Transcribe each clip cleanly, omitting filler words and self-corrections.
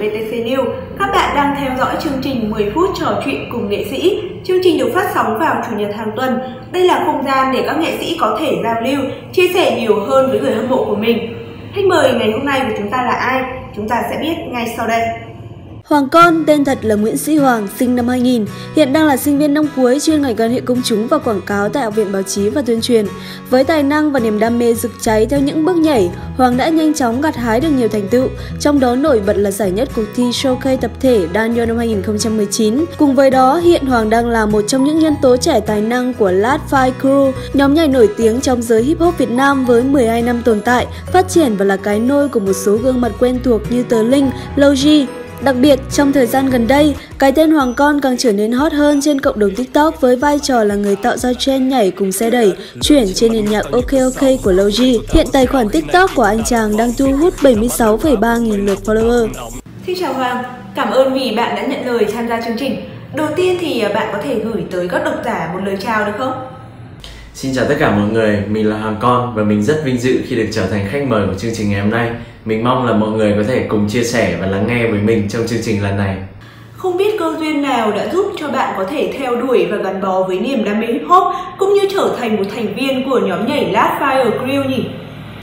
VTC News. Các bạn đang theo dõi chương trình 10 phút trò chuyện cùng nghệ sĩ. Chương trình được phát sóng vào Chủ nhật hàng tuần. Đây là không gian để các nghệ sĩ có thể giao lưu, chia sẻ nhiều hơn với người hâm mộ của mình. Khách mời ngày hôm nay của chúng ta là ai? Chúng ta sẽ biết ngay sau đây. Hoàng Con, tên thật là Nguyễn Sĩ Hoàng, sinh năm 2000, hiện đang là sinh viên năm cuối chuyên ngành quan hệ công chúng và quảng cáo tại Học viện Báo chí và Tuyên truyền. Với tài năng và niềm đam mê rực cháy theo những bước nhảy, Hoàng đã nhanh chóng gặt hái được nhiều thành tựu, trong đó nổi bật là giải nhất cuộc thi showcase tập thể Daniel năm 2019. Cùng với đó, hiện Hoàng đang là một trong những nhân tố trẻ tài năng của Last Five Crew, nhóm nhảy nổi tiếng trong giới hip hop Việt Nam với 12 năm tồn tại, phát triển và là cái nôi của một số gương mặt quen thuộc như Tơ Linh, Logi. Đặc biệt, trong thời gian gần đây, cái tên Hoàng Con càng trở nên hot hơn trên cộng đồng TikTok với vai trò là người tạo ra trend nhảy cùng xe đẩy, chuyển trên nền nhạc OK OK của Logi. Hiện tài khoản TikTok của anh chàng đang thu hút 76,3 nghìn lượt follower. Xin chào Hoàng, cảm ơn vì bạn đã nhận lời tham gia chương trình. Đầu tiên thì bạn có thể gửi tới các độc giả một lời chào được không? Xin chào tất cả mọi người, mình là Hoàng Con và mình rất vinh dự khi được trở thành khách mời của chương trình ngày hôm nay. Mình mong là mọi người có thể cùng chia sẻ và lắng nghe với mình trong chương trình lần này. Không biết cơ duyên nào đã giúp cho bạn có thể theo đuổi và gắn bó với niềm đam mê hip hop cũng như trở thành một thành viên của nhóm nhảy Last Five Crew nhỉ?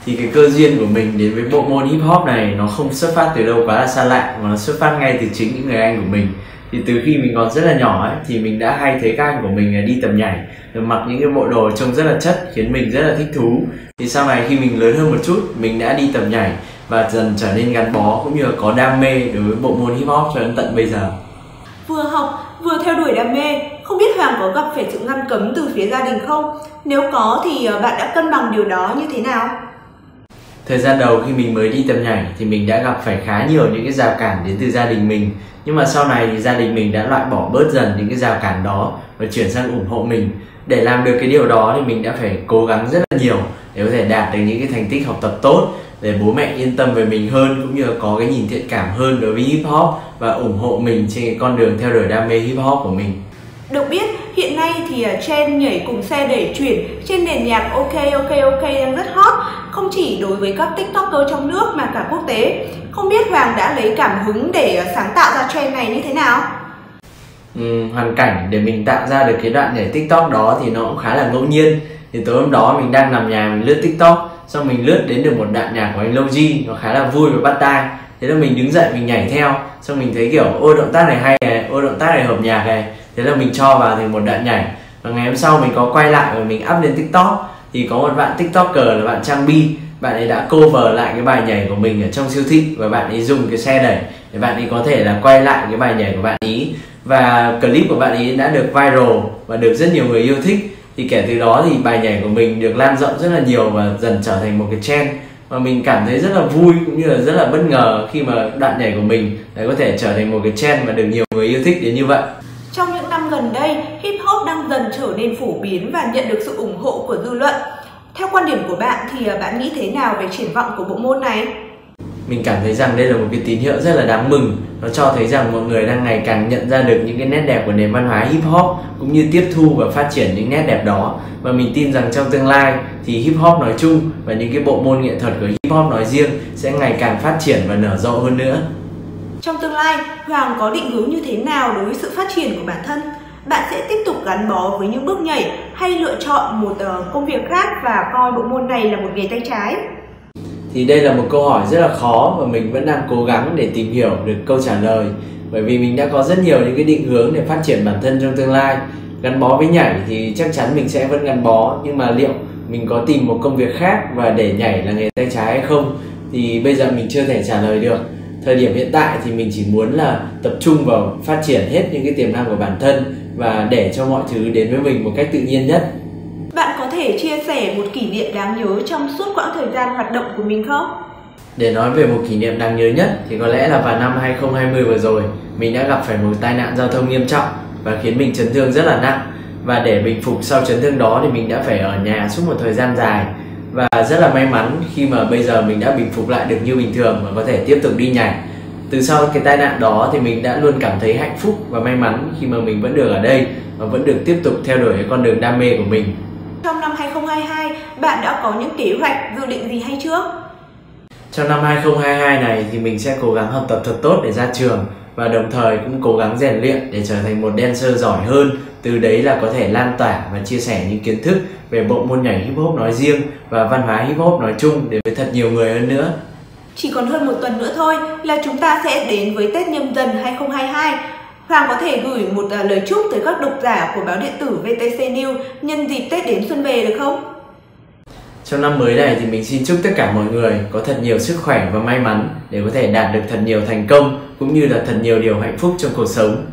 Thì cái cơ duyên của mình đến với bộ môn hip hop này nó không xuất phát từ đâu quá là xa lạ, mà nó xuất phát ngay từ chính những người anh của mình. Thì từ khi mình còn rất là nhỏ ấy, thì mình đã hay thấy các anh của mình đi tập nhảy, mặc những cái bộ đồ trông rất là chất, khiến mình rất là thích thú. Thì sau này khi mình lớn hơn một chút, mình đã đi tập nhảy và dần trở nên gắn bó cũng như là có đam mê đối với bộ môn hip hop cho đến tận bây giờ. Vừa học, vừa theo đuổi đam mê, không biết Hoàng có gặp phải sự ngăn cấm từ phía gia đình không? Nếu có thì bạn đã cân bằng điều đó như thế nào? Thời gian đầu khi mình mới đi tập nhảy thì mình đã gặp phải khá nhiều những cái rào cản đến từ gia đình mình. Nhưng mà sau này thì gia đình mình đã loại bỏ bớt dần những cái rào cản đó và chuyển sang ủng hộ mình. Để làm được cái điều đó thì mình đã phải cố gắng rất là nhiều để có thể đạt được những cái thành tích học tập tốt, để bố mẹ yên tâm về mình hơn cũng như là có cái nhìn thiện cảm hơn đối với hip hop và ủng hộ mình trên cái con đường theo đuổi đam mê hip hop của mình. Được biết, hiện nay thì trend nhảy cùng xe đẩy chuyển trên nền nhạc OK OK OK đang rất hot, không chỉ đối với các tiktoker trong nước mà cả quốc tế. Không biết Hoàng đã lấy cảm hứng để sáng tạo ra trend này như thế nào? Hoàn cảnh để mình tạo ra được cái đoạn nhảy tiktok đó thì nó cũng khá là ngẫu nhiên. Thì tối hôm đó mình đang nằm nhà mình lướt tiktok, xong mình lướt đến được một đoạn nhạc của anh Logi, nó khá là vui và bắt tai. Thế là mình đứng dậy mình nhảy theo, xong mình thấy kiểu ôi động tác này hay này, ôi động tác này hợp nhạc này. Thế là mình cho vào thành một đoạn nhảy. Và ngày hôm sau mình có quay lại và mình up lên tiktok. Thì có một bạn tiktoker là bạn Trang Bi, bạn ấy đã cover lại cái bài nhảy của mình ở trong siêu thị. Và bạn ấy dùng cái xe đẩy để bạn ấy có thể là quay lại cái bài nhảy của bạn ấy. Và clip của bạn ấy đã được viral và được rất nhiều người yêu thích. Thì kể từ đó thì bài nhảy của mình được lan rộng rất là nhiều và dần trở thành một cái trend. Và mình cảm thấy rất là vui cũng như là rất là bất ngờ khi mà đoạn nhảy của mình đã có thể trở thành một cái trend và được nhiều người yêu thích đến như vậy. Trong những năm gần đây, hip hop đang dần trở nên phổ biến và nhận được sự ủng hộ của dư luận. Theo quan điểm của bạn thì bạn nghĩ thế nào về triển vọng của bộ môn này? Mình cảm thấy rằng đây là một cái tín hiệu rất là đáng mừng. Nó cho thấy rằng mọi người đang ngày càng nhận ra được những cái nét đẹp của nền văn hóa hip hop cũng như tiếp thu và phát triển những nét đẹp đó. Và mình tin rằng trong tương lai thì hip hop nói chung và những cái bộ môn nghệ thuật của hip hop nói riêng sẽ ngày càng phát triển và nở rộ hơn nữa. Trong tương lai, Hoàng có định hướng như thế nào đối với sự phát triển của bản thân? Bạn sẽ tiếp tục gắn bó với những bước nhảy hay lựa chọn một công việc khác và coi bộ môn này là một nghề tay trái? Thì đây là một câu hỏi rất là khó và mình vẫn đang cố gắng để tìm hiểu được câu trả lời. Bởi vì mình đã có rất nhiều những cái định hướng để phát triển bản thân trong tương lai. Gắn bó với nhảy thì chắc chắn mình sẽ vẫn gắn bó, nhưng mà liệu mình có tìm một công việc khác và để nhảy là nghề tay trái hay không? Thì bây giờ mình chưa thể trả lời được. Thời điểm hiện tại thì mình chỉ muốn là tập trung vào phát triển hết những cái tiềm năng của bản thân và để cho mọi thứ đến với mình một cách tự nhiên nhất. Bạn có thể chia sẻ một kỷ niệm đáng nhớ trong suốt quãng thời gian hoạt động của mình không? Để nói về một kỷ niệm đáng nhớ nhất thì có lẽ là vào năm 2020 vừa rồi, mình đã gặp phải một tai nạn giao thông nghiêm trọng và khiến mình chấn thương rất là nặng. Và để bình phục sau chấn thương đó thì mình đã phải ở nhà suốt một thời gian dài. Và rất là may mắn khi mà bây giờ mình đã bình phục lại được như bình thường và có thể tiếp tục đi nhảy. Từ sau cái tai nạn đó thì mình đã luôn cảm thấy hạnh phúc và may mắn khi mà mình vẫn được ở đây và vẫn được tiếp tục theo đuổi cái con đường đam mê của mình. Trong năm 2022, bạn đã có những kế hoạch dự định gì hay chưa? Trong năm 2022 này thì mình sẽ cố gắng học tập thật tốt để ra trường và đồng thời cũng cố gắng rèn luyện để trở thành một dancer giỏi hơn. Từ đấy là có thể lan tỏa và chia sẻ những kiến thức về bộ môn nhảy hip hop nói riêng và văn hóa hip hop nói chung đến với thật nhiều người hơn nữa. Chỉ còn hơn một tuần nữa thôi là chúng ta sẽ đến với Tết Nhâm Dần 2022. Hoàng có thể gửi một lời chúc tới các độc giả của báo điện tử VTC News nhân dịp Tết đến xuân về được không? Trong năm mới này thì mình xin chúc tất cả mọi người có thật nhiều sức khỏe và may mắn để có thể đạt được thật nhiều thành công cũng như là thật nhiều điều hạnh phúc trong cuộc sống.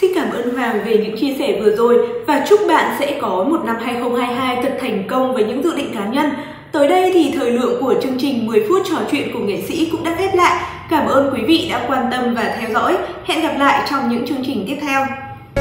Xin cảm ơn Hoàng về những chia sẻ vừa rồi và chúc bạn sẽ có một năm 2022 thật thành công với những dự định cá nhân. Tới đây thì thời lượng của chương trình 10 phút trò chuyện cùng nghệ sĩ cũng đã khép lại. Cảm ơn quý vị đã quan tâm và theo dõi. Hẹn gặp lại trong những chương trình tiếp theo.